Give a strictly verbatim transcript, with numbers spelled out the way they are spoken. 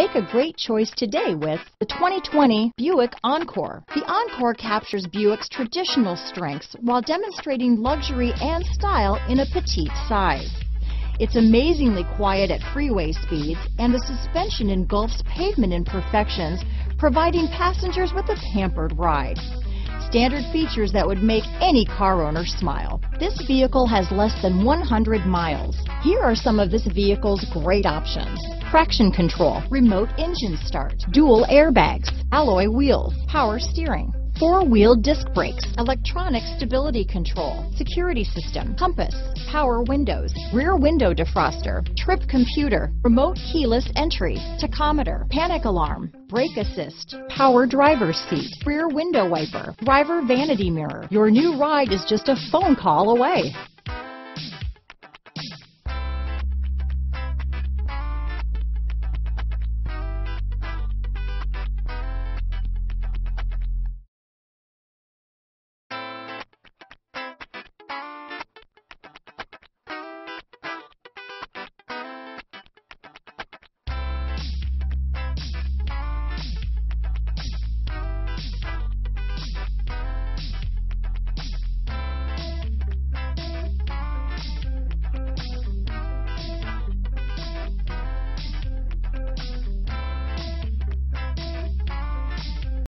Make a great choice today with the twenty twenty Buick Encore. The Encore captures Buick's traditional strengths while demonstrating luxury and style in a petite size. It's amazingly quiet at freeway speeds, and the suspension engulfs pavement imperfections, providing passengers with a pampered ride. Standard features that would make any car owner smile. This vehicle has less than one hundred miles. Here are some of this vehicle's great options: traction control, remote engine start, dual airbags, alloy wheels, power steering, four-wheel disc brakes, electronic stability control, security system, compass, power windows, rear window defroster, trip computer, remote keyless entry, tachometer, panic alarm, brake assist, power driver's seat, rear window wiper, driver vanity mirror. Your new ride is just a phone call away.